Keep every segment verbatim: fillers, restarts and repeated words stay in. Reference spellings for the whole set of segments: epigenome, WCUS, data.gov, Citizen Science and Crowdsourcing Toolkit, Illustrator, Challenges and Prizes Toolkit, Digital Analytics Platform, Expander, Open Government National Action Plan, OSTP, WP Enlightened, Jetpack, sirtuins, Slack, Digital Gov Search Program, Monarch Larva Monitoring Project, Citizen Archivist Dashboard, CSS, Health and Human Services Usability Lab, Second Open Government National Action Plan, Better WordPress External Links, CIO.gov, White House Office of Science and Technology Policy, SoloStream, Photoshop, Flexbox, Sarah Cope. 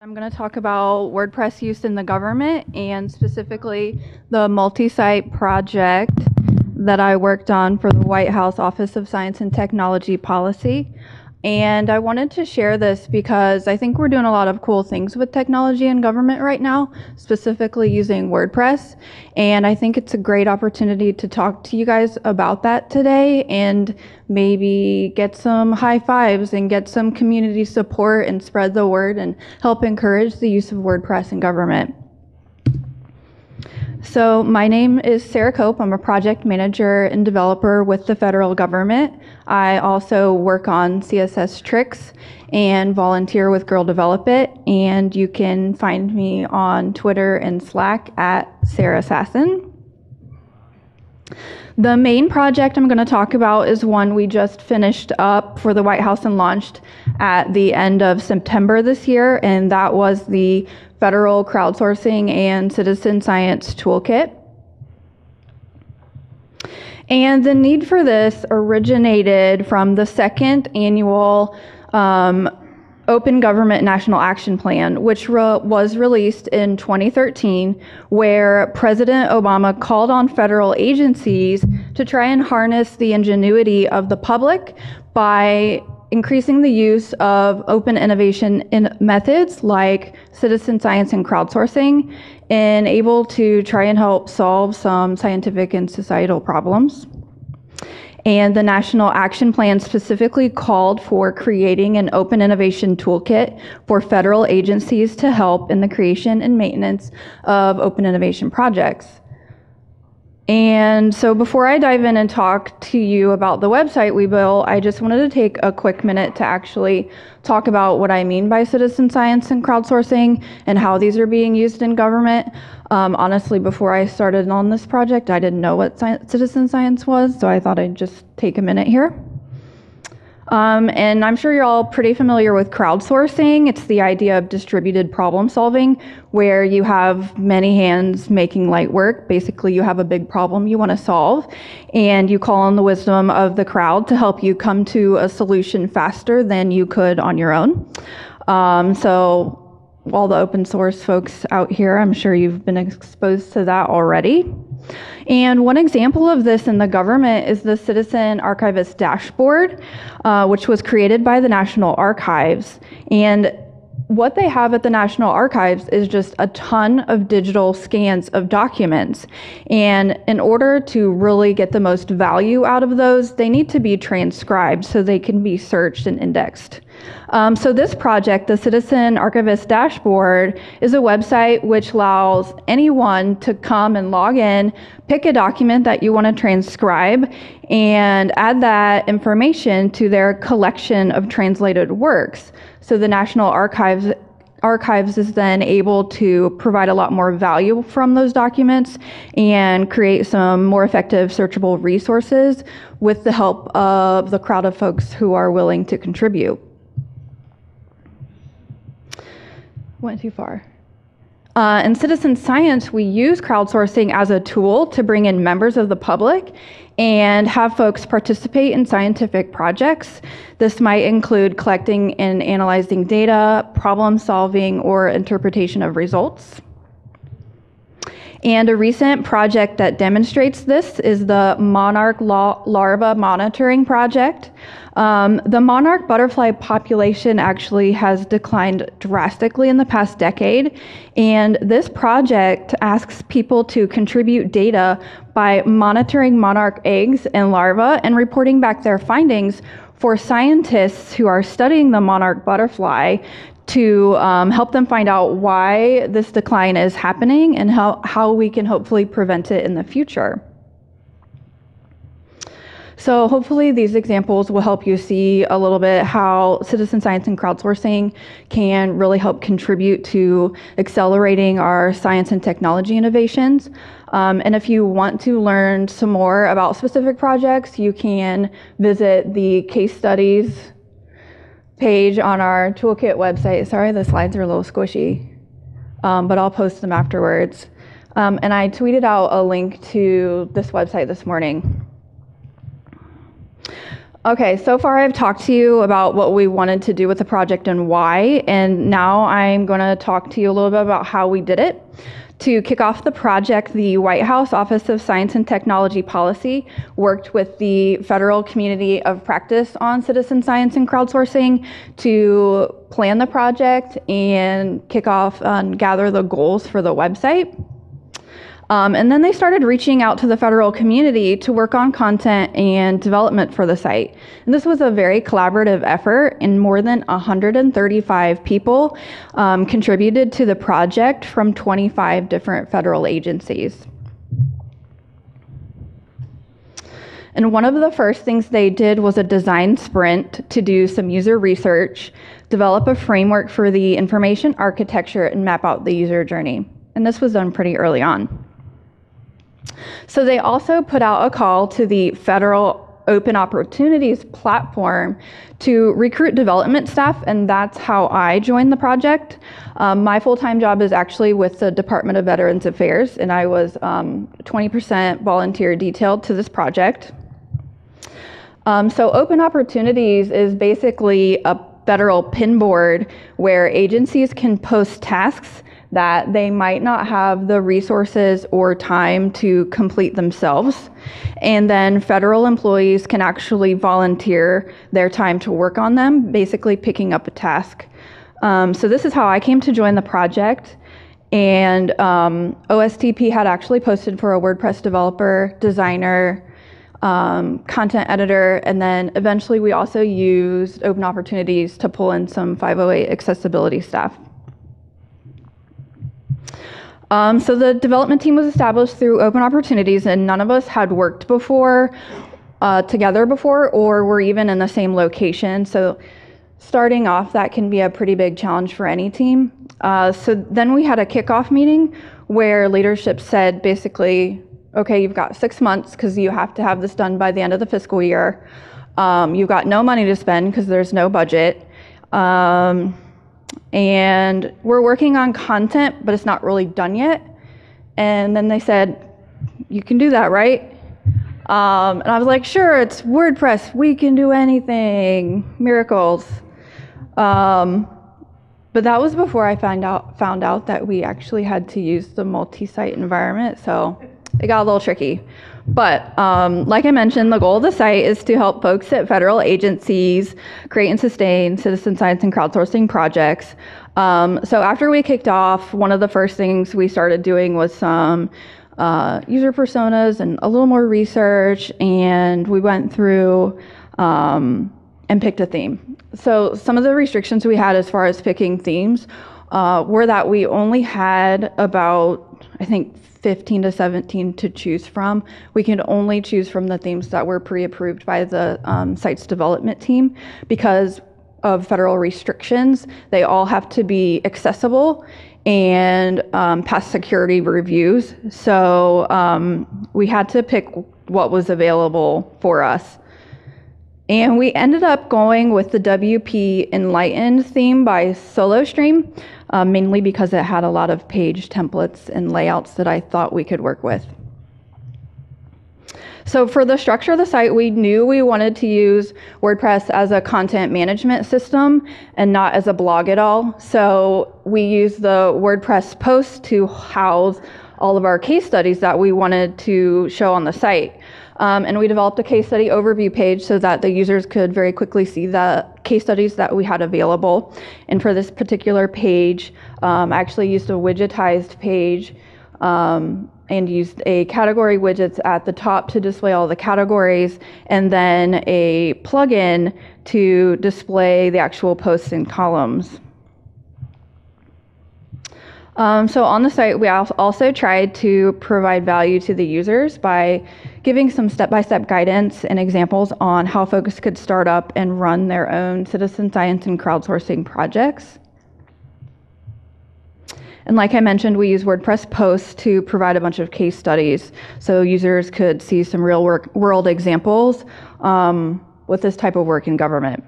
I'm going to talk about WordPress use in the government and specifically the multi-site project that I worked on for the White House Office of Science and Technology Policy. And I wanted to share this because I think we're doing a lot of cool things with technology and government right now, specifically using WordPress. And I think it's a great opportunity to talk to you guys about that today and maybe get some high fives and get some community support and spread the word and help encourage the use of WordPress in government. So my name is Sarah Cope. I'm a project manager and developer with the federal government. I also work on C S S tricks and volunteer with Girl Develop It. And you can find me on Twitter and Slack at Sarah Sassen. The main project I'm going to talk about is one we just finished up for the White House and launched at the end of September this year, and that was the Federal Crowdsourcing and Citizen Science Toolkit. And the need for this originated from the second annual um, Open Government National Action Plan, which re was released in twenty thirteen, where President Obama called on federal agencies to try and harness the ingenuity of the public by increasing the use of open innovation in methods like citizen science and crowdsourcing, and able to try and help solve some scientific and societal problems. And the National Action Plan specifically called for creating an open innovation toolkit for federal agencies to help in the creation and maintenance of open innovation projects. And so before I dive in and talk to you about the website we built, I just wanted to take a quick minute to actually talk about what I mean by citizen science and crowdsourcing and how these are being used in government. Um, honestly, before I started on this project, I didn't know what science, citizen science was, so I thought I'd just take a minute here. Um, and I'm sure you're all pretty familiar with crowdsourcing. It's the idea of distributed problem solving, where you have many hands making light work. Basically, you have a big problem you want to solve, and you call on the wisdom of the crowd to help you come to a solution faster than you could on your own. Um, so all the open source folks out here, I'm sure you've been exposed to that already. And one example of this in the government is the Citizen Archivist Dashboard, uh, which was created by the National Archives. And what they have at the National Archives is just a ton of digital scans of documents. And in order to really get the most value out of those, they need to be transcribed so they can be searched and indexed. Um, so this project, the Citizen Archivist Dashboard, is a website which allows anyone to come and log in, pick a document that you want to transcribe, and add that information to their collection of translated works. So the National Archives Archives is then able to provide a lot more value from those documents and create some more effective searchable resources with the help of the crowd of folks who are willing to contribute. Went too far. Uh, in citizen science, we use crowdsourcing as a tool to bring in members of the public and have folks participate in scientific projects. This might include collecting and analyzing data, problem solving, or interpretation of results. And a recent project that demonstrates this is the Monarch Larva Monitoring Project. Um, the monarch butterfly population actually has declined drastically in the past decade, and this project asks people to contribute data by monitoring monarch eggs and larvae and reporting back their findings for scientists who are studying the monarch butterfly to um, help them find out why this decline is happening and how, how we can hopefully prevent it in the future. So hopefully these examples will help you see a little bit how citizen science and crowdsourcing can really help contribute to accelerating our science and technology innovations. Um, and if you want to learn some more about specific projects, you can visit the case studies page on our toolkit website. Sorry, the slides are a little squishy, um, but I'll post them afterwards. Um, and I tweeted out a link to this website this morning. Okay, so far I've talked to you about what we wanted to do with the project and why, and now I'm going to talk to you a little bit about how we did it. To kick off the project, the White House Office of Science and Technology Policy worked with the Federal Community of Practice on Citizen Science and Crowdsourcing to plan the project and kick off and gather the goals for the website. Um, and then they started reaching out to the federal community to work on content and development for the site. And this was a very collaborative effort, and more than one hundred thirty-five people um, contributed to the project from twenty-five different federal agencies. And one of the first things they did was a design sprint to do some user research, develop a framework for the information architecture, and map out the user journey. And this was done pretty early on. So they also put out a call to the federal Open Opportunities platform to recruit development staff, and that's how I joined the project. Um, my full-time job is actually with the Department of Veterans Affairs, and I was um, twenty percent volunteer detailed to this project. Um, so Open Opportunities is basically a federal pin board where agencies can post tasks that they might not have the resources or time to complete themselves. And then federal employees can actually volunteer their time to work on them, basically picking up a task. Um, so this is how I came to join the project. And um, O S T P had actually posted for a WordPress developer, designer, um, content editor, and then eventually we also used Open Opportunities to pull in some five oh eight accessibility staff. Um, so the development team was established through Open Opportunities, and none of us had worked before, uh, together before, or were even in the same location. So starting off, that can be a pretty big challenge for any team. Uh, so then we had a kickoff meeting where leadership said basically, okay, you've got six months because you have to have this done by the end of the fiscal year. Um, you've got no money to spend because there's no budget. Um, And we're working on content, but it's not really done yet. And then they said, you can do that, right? Um, and I was like, sure, it's WordPress. We can do anything. Miracles. Um, but that was before I found out, found out that we actually had to use the multi-site environment. So it got a little tricky. But um, like I mentioned, the goal of the site is to help folks at federal agencies create and sustain citizen science and crowdsourcing projects. Um, so after we kicked off, one of the first things we started doing was some uh, user personas and a little more research, and we went through um, and picked a theme. So some of the restrictions we had as far as picking themes uh, were that we only had about, I think, fifteen to seventeen to choose from. We can only choose from the themes that were pre-approved by the um, site's development team because of federal restrictions. They all have to be accessible and um, pass security reviews. So um, we had to pick what was available for us. And we ended up going with the W P Enlightened theme by SoloStream, uh, mainly because it had a lot of page templates and layouts that I thought we could work with. So for the structure of the site, we knew we wanted to use WordPress as a content management system and not as a blog at all. So we used the WordPress posts to house all of our case studies that we wanted to show on the site. Um, and we developed a case study overview page so that the users could very quickly see the case studies that we had available. And for this particular page, um, I actually used a widgetized page um, and used a category widgets at the top to display all the categories, and then a plugin to display the actual posts and columns. Um, so on the site, we also tried to provide value to the users by giving some step-by-step guidance and examples on how folks could start up and run their own citizen science and crowdsourcing projects. And like I mentioned, we use WordPress posts to provide a bunch of case studies so users could see some real-world examples um, with this type of work in government.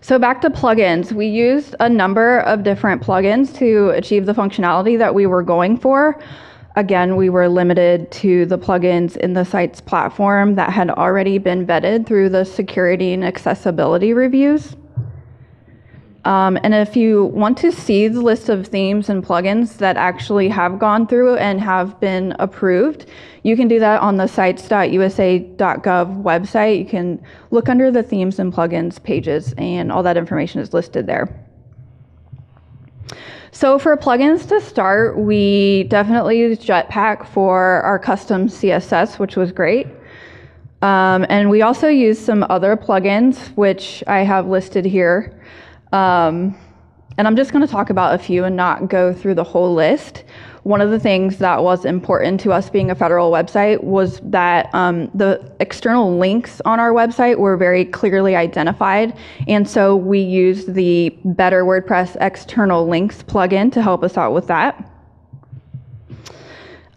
So back to plugins, we used a number of different plugins to achieve the functionality that we were going for. Again, we were limited to the plugins in the site's platform that had already been vetted through the security and accessibility reviews. Um, and if you want to see the list of themes and plugins that actually have gone through and have been approved, you can do that on the sites dot U S A dot gov website. You can look under the themes and plugins pages, and all that information is listed there. So for plugins to start, we definitely used Jetpack for our custom C S S, which was great. Um, and we also used some other plugins, which I have listed here. Um, and I'm just going to talk about a few and not go through the whole list. One of the things that was important to us being a federal website was that um, the external links on our website were very clearly identified. And so we used the Better WordPress External Links plugin to help us out with that.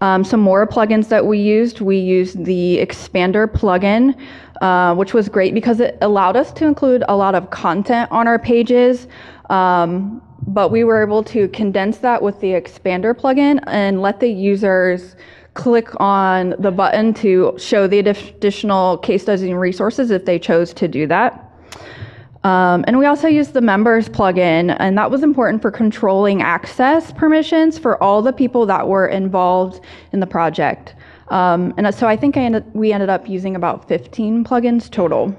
Um, some more plugins that we used, we used the Expander plugin, uh, which was great because it allowed us to include a lot of content on our pages, um, but we were able to condense that with the Expander plugin and let the users click on the button to show the additional case studies and resources if they chose to do that. Um, and we also used the members plugin, and that was important for controlling access permissions for all the people that were involved in the project. Um, and so I think I ended, we ended up using about fifteen plugins total.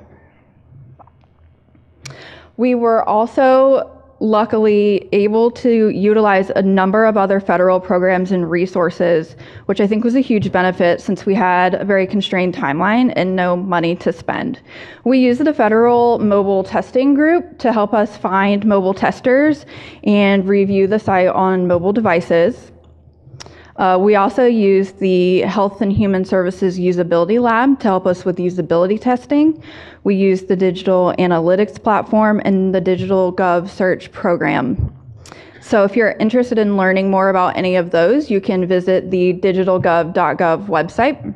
We were also luckily able to utilize a number of other federal programs and resources, which I think was a huge benefit since we had a very constrained timeline and no money to spend. We used the federal mobile testing group to help us find mobile testers and review the site on mobile devices. Uh, we also used the Health and Human Services Usability Lab to help us with usability testing. We used the Digital Analytics Platform and the Digital Gov Search Program. So if you're interested in learning more about any of those, you can visit the digital gov dot gov website.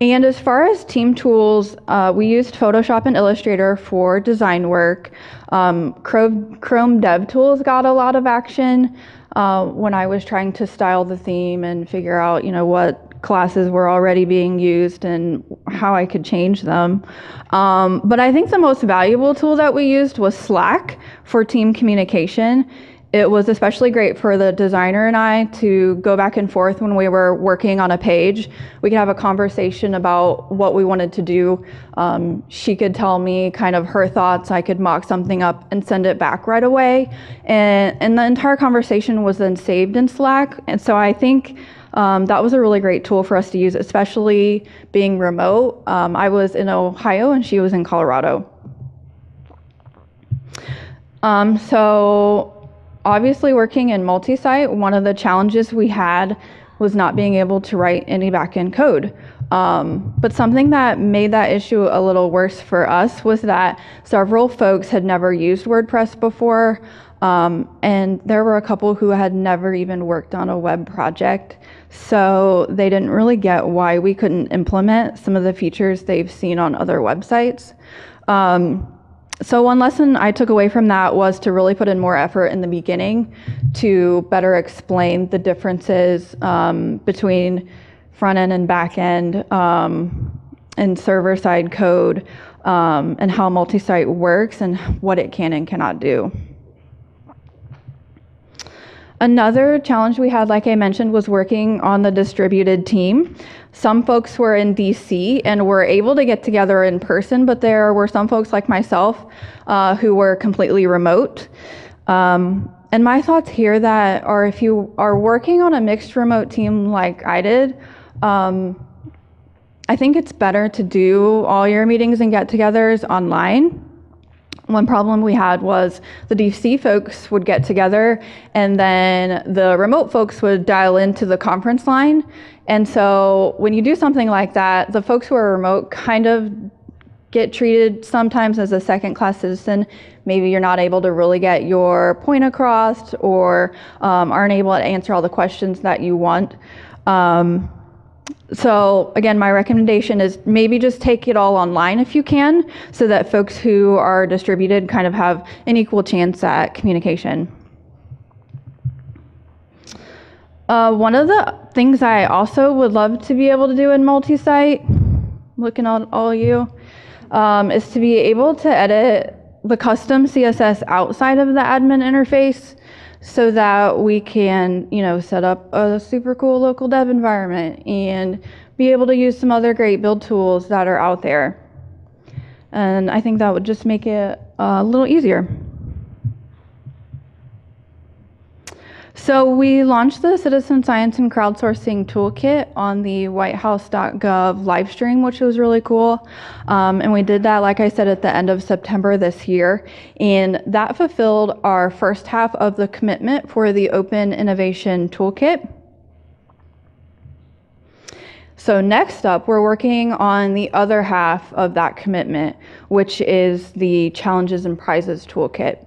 And as far as team tools, uh, we used Photoshop and Illustrator for design work. Um, Chrome, Chrome DevTools got a lot of action uh, when I was trying to style the theme and figure out, you know, what classes were already being used and how I could change them. Um, but I think the most valuable tool that we used was Slack for team communication. It was especially great for the designer and I to go back and forth when we were working on a page. We could have a conversation about what we wanted to do. Um, she could tell me kind of her thoughts. I could mock something up and send it back right away. And, and the entire conversation was then saved in Slack. And so I think um, that was a really great tool for us to use, especially being remote. Um, I was in Ohio and she was in Colorado. Um, so... Obviously, working in multi-site, one of the challenges we had was not being able to write any back-end code. Um, but something that made that issue a little worse for us was that several folks had never used WordPress before, um, and there were a couple who had never even worked on a web project. So they didn't really get why we couldn't implement some of the features they've seen on other websites. Um, So one lesson I took away from that was to really put in more effort in the beginning to better explain the differences um, between front end and back end um, and server side code um, and how multi-site works and what it can and cannot do. Another challenge we had, like I mentioned, was working on the distributed team. Some folks were in D C and were able to get together in person, but there were some folks like myself uh, who were completely remote. Um, and my thoughts here that are if you are working on a mixed remote team like I did, um, I think it's better to do all your meetings and get-togethers online. One problem we had was the D C folks would get together and then the remote folks would dial into the conference line. And so when you do something like that, the folks who are remote kind of get treated sometimes as a second-class citizen. Maybe you're not able to really get your point across or um, aren't able to answer all the questions that you want. Um, So again, my recommendation is maybe just take it all online if you can, so that folks who are distributed kind of have an equal chance at communication. Uh, one of the things I also would love to be able to do in multi-site, looking at all of you, um, is to be able to edit the custom C S S outside of the admin interface so that we can, you know, set up a super cool local dev environment and be able to use some other great build tools that are out there. And I think that would just make it a little easier. So we launched the Citizen Science and Crowdsourcing Toolkit on the white house dot gov live stream, which was really cool. Um, and we did that, like I said, at the end of September this year. And that fulfilled our first half of the commitment for the Open Innovation Toolkit. So next up, we're working on the other half of that commitment, which is the Challenges and Prizes Toolkit.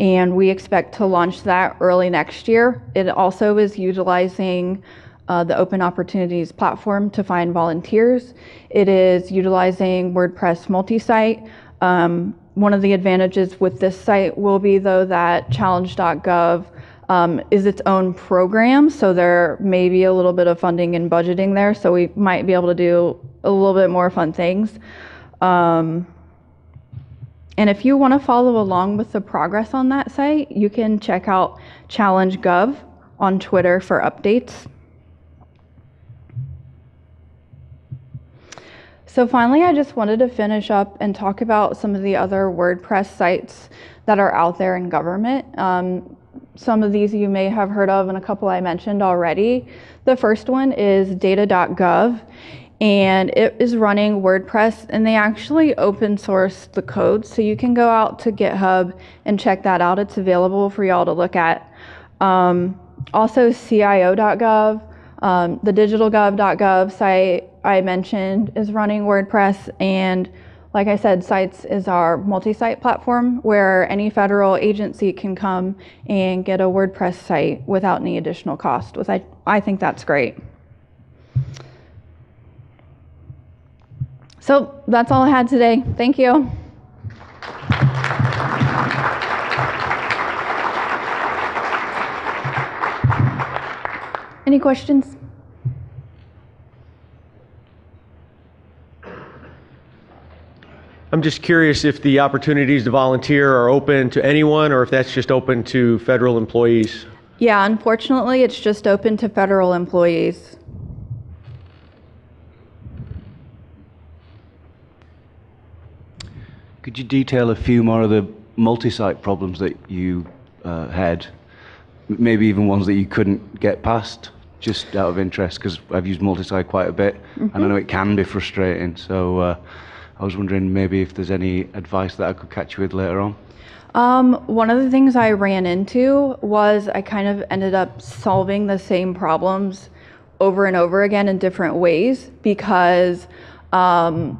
And we expect to launch that early next year. It also is utilizing uh, the Open Opportunities platform to find volunteers. It is utilizing WordPress Multisite. Um, one of the advantages with this site will be, though, that challenge dot gov um, is its own program, so there may be a little bit of funding and budgeting there, so we might be able to do a little bit more fun things. Um, And if you want to follow along with the progress on that site, you can check out challenge dot gov on Twitter for updates. So finally, I just wanted to finish up and talk about some of the other WordPress sites that are out there in government. Um, some of these you may have heard of and a couple I mentioned already. The first one is data dot gov. And it is running WordPress, and they actually open source the code, so you can go out to GitHub and check that out. It's available for y'all to look at. Um, also C I O dot gov, um, the digital gov dot gov site I mentioned is running WordPress, and like I said, Sites is our multi-site platform where any federal agency can come and get a WordPress site without any additional cost, which I, I think that's great. So that's all I had today. Thank you. Any questions? I'm just curious if the opportunities to volunteer are open to anyone, or if that's just open to federal employees. Yeah, unfortunately, it's just open to federal employees. Could you detail a few more of the multi-site problems that you uh, had? Maybe even ones that you couldn't get past, just out of interest, because I've used multi-site quite a bit, mm-hmm. and I know it can be frustrating. So uh, I was wondering maybe if there's any advice that I could catch you with later on. Um, one of the things I ran into was I kind of ended up solving the same problems over and over again in different ways, because um,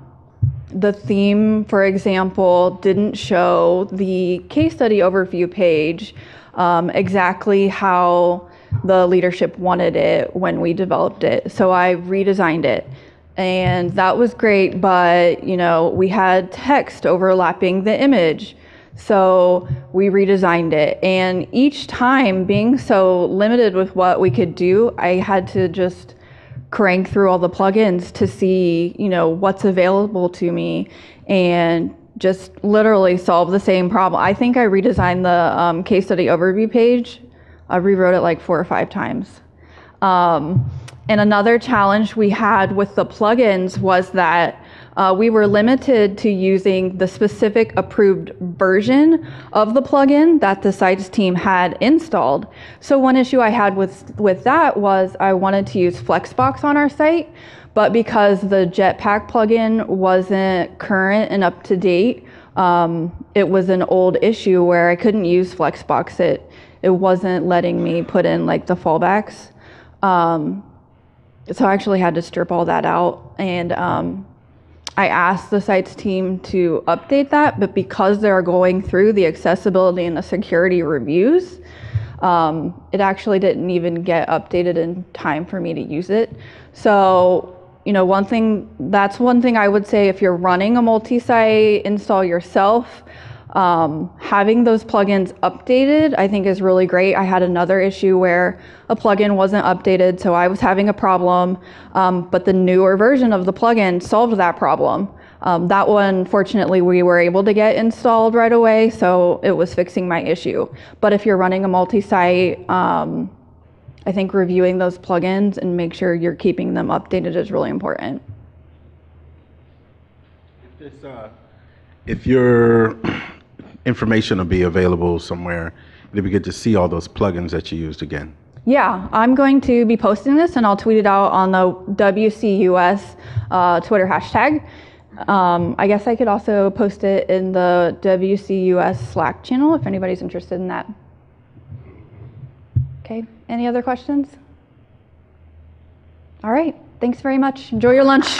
the theme, for example, didn't show the case study overview page um, exactly how the leadership wanted it when we developed it. So I redesigned it, and that was great, but you know, we had text overlapping the image, so we redesigned it. And each time, being so limited with what we could do, I had to just crank through all the plugins to see, you know, what's available to me, and just literally solve the same problem. I think I redesigned the um, case study overview page. I rewrote it like four or five times. Um, and another challenge we had with the plugins was that uh, we were limited to using the specific approved version of the plugin that the sites team had installed. So one issue I had with, with that was I wanted to use Flexbox on our site, but because the Jetpack plugin wasn't current and up to date, um, it was an old issue where I couldn't use Flexbox. It, it wasn't letting me put in like the fallbacks. Um, so I actually had to strip all that out, and um, I asked the sites team to update that, but because they're going through the accessibility and the security reviews, um, it actually didn't even get updated in time for me to use it. So, you know, one thing, that's one thing I would say if you're running a multi-site install yourself, Um, having those plugins updated, I think, is really great. I had another issue where a plugin wasn't updated, so I was having a problem, um, but the newer version of the plugin solved that problem. Um, that one, fortunately, we were able to get installed right away, so it was fixing my issue. But if you're running a multi-site, um, I think reviewing those plugins and make sure you're keeping them updated is really important. If, this, uh, if your information will be available somewhere, it'll be good to see all those plugins that you used again. Yeah, I'm going to be posting this, and I'll tweet it out on the W C U S uh, Twitter hashtag. Um, I guess I could also post it in the W C U S Slack channel if anybody's interested in that. Okay, any other questions? All right, thanks very much. Enjoy your lunch.